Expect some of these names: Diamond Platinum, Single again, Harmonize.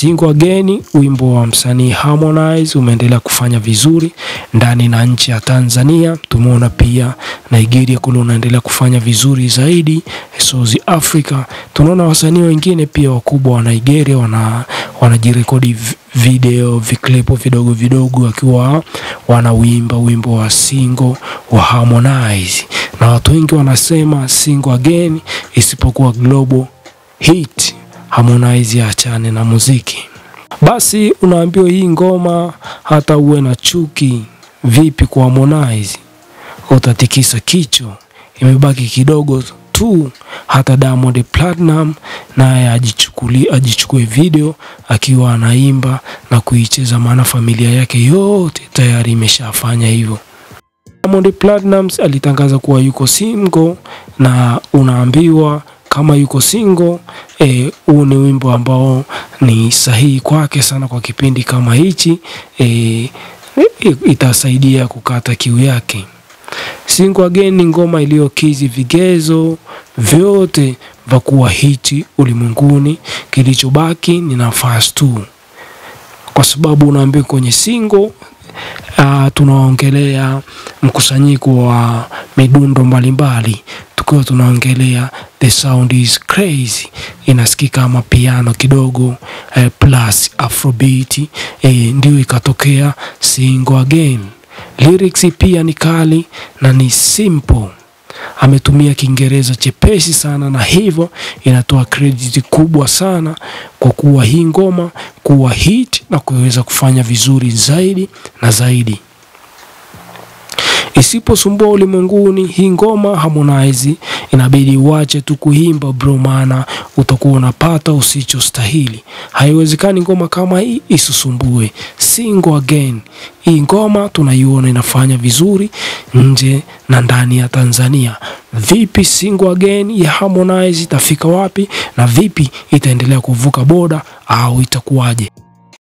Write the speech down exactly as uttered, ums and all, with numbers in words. Single Again, wimbo wa msanii Harmonize, umeendelea kufanya vizuri ndani na nchi ya Tanzania. Tumeona pia Nigeria kule unaendelea kufanya vizuri zaidi, South Africa. Tunaona wasanii wengine pia wakubwa wa Nigeria wana wanajirekodi video, viklepo vidogo vidogo wakiwa wanawimba wimbo wa Single wa Harmonize. Na watu wengi wanasema Single Again isipokuwa global hit, Harmonize achane na muziki. Basi unaambiwa hii ngoma hata uwe na chuki vipi kwa Harmonize, utatikisa kichwa. Imebaki kidogo tu hata Diamond Platinum naye ajichukulie ajichukue video akiwa anaimba na kuicheza, maana familia yake yote tayari imeshafanya hivyo. Diamond Platinum alitangaza kuwa yuko single, na unaambiwa kama yuko single, eh, huu ni wimbo ambao ni sahihi kwake sana kwa kipindi kama hichi. Eh, itasaidia kukata kiu yake. Single Again ni ngoma iliyokizi vigezo vyote vya kuwa hiti ulimwenguni. Kilichobaki ni nafasi tu, kwa sababu unaambiwa kwenye single uh, tunaongelea mkusanyiko wa midundo mbalimbali. Tukiwa tunaongelea the sound is crazy, inasikika kama piano kidogo eh, plus afrobeat, eh, ndio ikatokea Single Again. Lyrics pia ni kali na ni simple. Ametumia Kiingereza chepesi sana, na hivyo inatoa credit kubwa sana kwa kuwa hii ngoma kuwa hit na kuweza kufanya vizuri zaidi na zaidi. Isiposumbua ulimwenguni hii ngoma, Harmonize inabidi uache tu kuimba bro, maana utakuwa unapata usichostahili. Haiwezekani ngoma kama hii isusumbue. Single Again, hii ngoma tunaiona inafanya vizuri nje na ndani ya Tanzania. Vipi Single Again ya Harmonize itafika wapi, na vipi itaendelea kuvuka boda au itakuwaje?